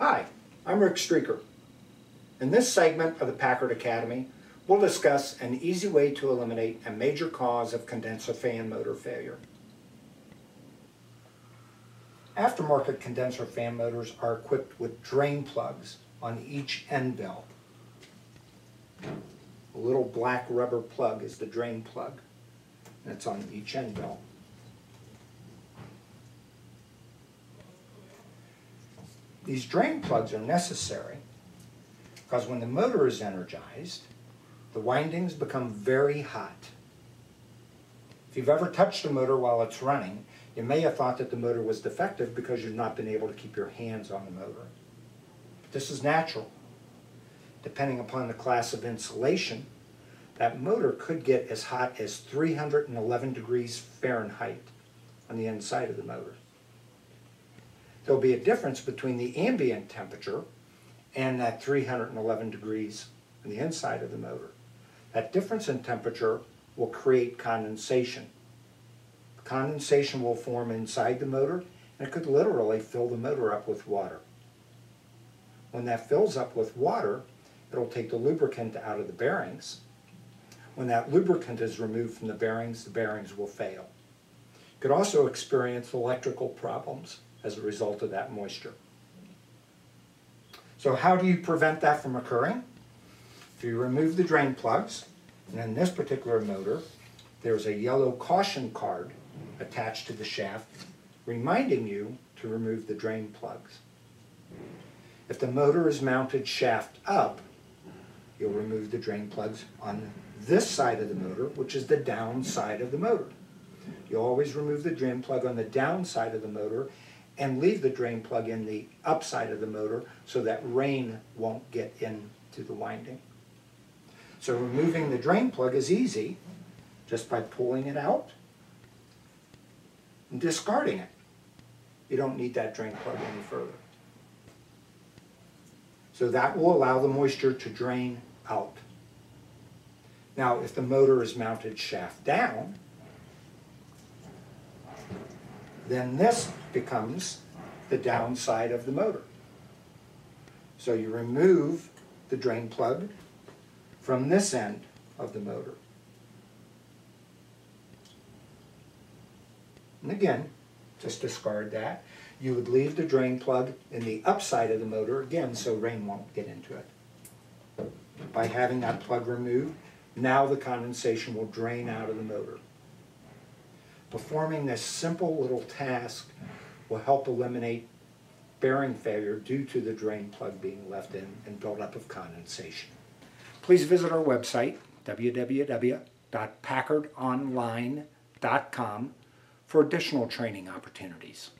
Hi, I'm Rick Streaker. In this segment of the Packard Academy, we'll discuss an easy way to eliminate a major cause of condenser fan motor failure. Aftermarket condenser fan motors are equipped with drain plugs on each end valve. A little black rubber plug is the drain plug, and it's on each end valve. These drain plugs are necessary because when the motor is energized, the windings become very hot. If you've ever touched a motor while it's running, you may have thought that the motor was defective because you've not been able to keep your hands on the motor. This is natural. Depending upon the class of insulation, that motor could get as hot as 311 degrees Fahrenheit on the inside of the motor. There'll be a difference between the ambient temperature and that 311 degrees on the inside of the motor. That difference in temperature will create condensation. Condensation will form inside the motor, and it could literally fill the motor up with water. When that fills up with water, it'll take the lubricant out of the bearings. When that lubricant is removed from the bearings will fail. You could also experience electrical problems as a result of that moisture. So how do you prevent that from occurring? If you remove the drain plugs, and in this particular motor, there's a yellow caution card attached to the shaft reminding you to remove the drain plugs. If the motor is mounted shaft up, you'll remove the drain plugs on this side of the motor, which is the downside of the motor. You'll always remove the drain plug on the downside of the motor and leave the drain plug in the upside of the motor so that rain won't get into the winding. So removing the drain plug is easy just by pulling it out and discarding it. You don't need that drain plug any further. So that will allow the moisture to drain out. Now, if the motor is mounted shaft down, then this becomes the downside of the motor. So you remove the drain plug from this end of the motor. And again, just discard that. You would leave the drain plug in the upside of the motor again so rain won't get into it. By having that plug removed, now the condensation will drain out of the motor. Performing this simple little task will help eliminate bearing failure due to the drain plug being left in and buildup of condensation. Please visit our website, www.packardonline.com, for additional training opportunities.